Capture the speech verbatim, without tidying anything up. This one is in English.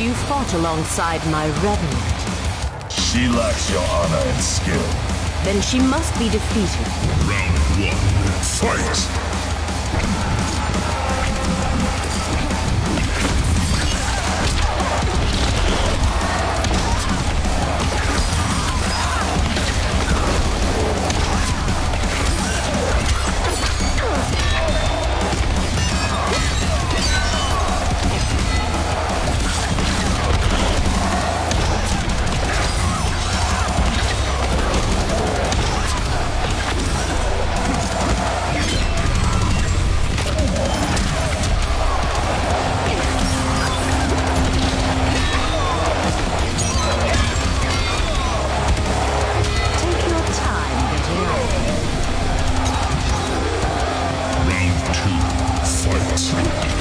You fought alongside my revenant. She lacks your honor and skill. Then she must be defeated. Round one, fight! Fight!